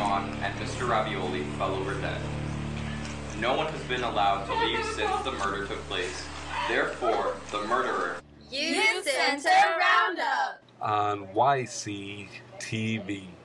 Amon and Mr. Ravioli fell over dead. No one has been allowed to leave since the murder took place. Therefore, the murderer... Youth Center Roundup! On YCTV.